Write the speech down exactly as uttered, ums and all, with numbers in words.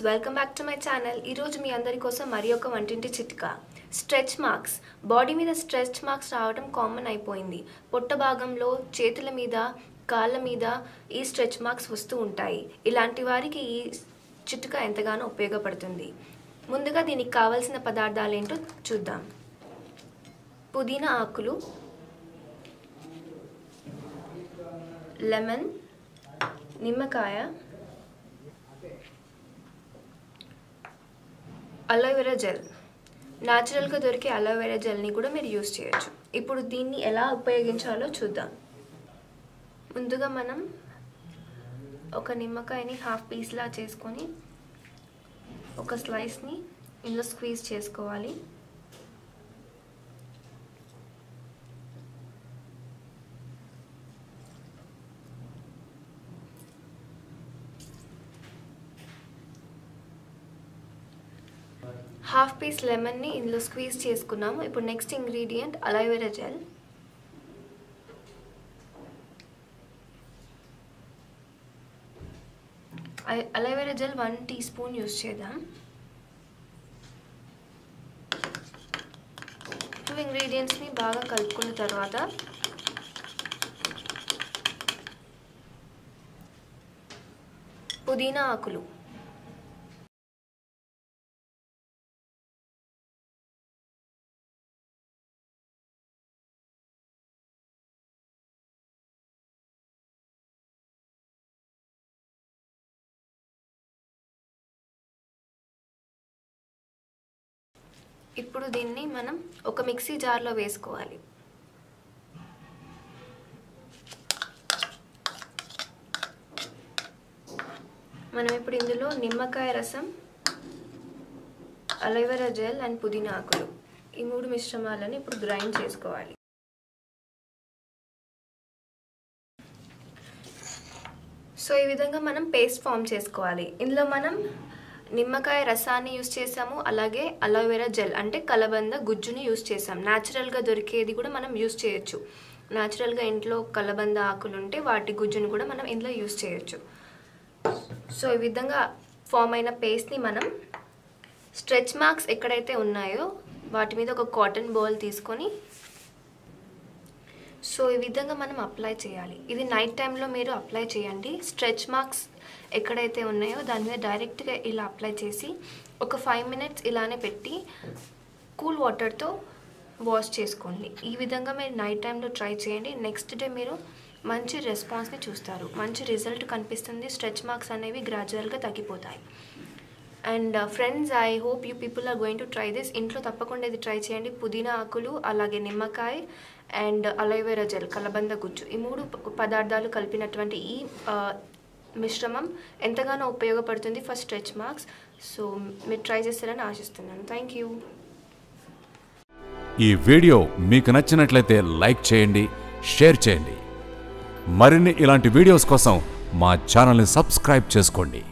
Friends, welcome back to my channel. ఈరోజు మీ అందరి కోసం మరి ఒక వంటింటి చిట్కా. Stretch marks. బాడీ మీద స్ట్రెచ్ మార్క్స్ రావడం కామన్ అయిపోయింది. పొట్ట భాగంలో, చేతుల మీద, కాళ్ళ మీద ఈ స్ట్రెచ్ మార్క్స్ వస్తూ ఉంటాయి. ఇలాంటి వారికి ఈ చిట్కా ఎంతగానో ఉపయోగపడుతుంది. ముందుగా దీనికి కావాల్సిన పదార్థాలు ఏంటో చూద్దాం. పుదీనా ఆకులు, లెమన్, నిమ్మకాయ, అలోవెరా జెల్. న్యాచురల్గా దొరికే అలోవెరా జెల్ని కూడా మీరు యూజ్ చేయొచ్చు. ఇప్పుడు దీన్ని ఎలా ఉపయోగించాలో చూద్దాం. ముందుగా మనం ఒక నిమ్మకాయని హాఫ్ పీస్లా చేసుకొని ఒక స్లైస్ని ఇందులో స్క్వీజ్ చేసుకోవాలి. హాఫ్ పీస్ లెమన్ని ఇందులో స్క్వీజ్ చేసుకున్నాము. ఇప్పుడు next ingredient aloe vera gel. Aloe vera gel one teaspoon use చేద్దాం. టూ ఇంగ్రీడియంట్స్ని బాగా కలుపుకున్న తర్వాత పుదీనా ఆకులు, ఇప్పుడు దీన్ని మనం ఒక మిక్సీ జార్లో వేసుకోవాలి. మనం ఇప్పుడు ఇందులో నిమ్మకాయ రసం, అలోవెరా జెల్ అండ్ పుదీనా ఆకులు ఈ మూడు మిశ్రమాలను ఇప్పుడు గ్రైండ్ చేసుకోవాలి. సో ఈ విధంగా మనం పేస్ట్ ఫామ్ చేసుకోవాలి. ఇందులో మనం నిమ్మకాయ రసాన్ని యూజ్ చేసాము, అలాగే అలోవెరా జెల్ అంటే కలబంద గుజ్జుని యూజ్ చేసాం. న్యాచురల్గా దొరికేది కూడా మనం యూజ్ చేయొచ్చు. న్యాచురల్గా ఇంట్లో కలబంద ఆకులు ఉంటే వాటి గుజ్జుని కూడా మనం ఇందులో యూజ్ చేయొచ్చు. సో ఈ విధంగా ఫామ్ అయిన పేస్ట్ని మనం స్ట్రెచ్ మార్క్స్ ఎక్కడైతే ఉన్నాయో వాటి మీద ఒక కాటన్ బౌల్ తీసుకొని సో ఈ విధంగా మనం అప్లై చేయాలి. ఇది నైట్ టైంలో మీరు అప్లై చేయండి. స్ట్రెచ్ మార్క్స్ ఎక్కడైతే ఉన్నాయో దాని మీద డైరెక్ట్గా ఇలా అప్లై చేసి ఒక ఫైవ్ మినిట్స్ ఇలానే పెట్టి కూల్ వాటర్తో వాష్ చేసుకోండి. ఈ విధంగా మీరు నైట్ టైంలో ట్రై చేయండి. నెక్స్ట్ డే మీరు మంచి రెస్పాన్స్ని చూస్తారు, మంచి రిజల్ట్ కనిపిస్తుంది. స్ట్రెచ్ మార్క్స్ అనేవి గ్రాడ్యువల్గా తగ్గిపోతాయి. And friends, I hope you people are going to try this. ఇంట్లో తప్పకుండా ఇది ట్రై చేయండి. పుదీనా ఆకులు, అలాగే నిమ్మకాయ అండ్ అలోవెరా జెల్, కలబంద గుజ్జు ఈ మూడు పదార్థాలు కలిపినటువంటి ఈ మిశ్రమం ఎంతగానో ఉపయోగపడుతుంది ఫర్ స్ట్రెచ్ మార్క్స్. సో మీరు ట్రై చేస్తారని ఆశిస్తున్నాను. Thank you. ఈ వీడియో మీకు నచ్చినట్లయితే లైక్ చేయండి, షేర్ చేయండి. మరిన్ని ఇలాంటి వీడియోస్ కోసం మా ఛానల్ని సబ్స్క్రైబ్ చేసుకోండి.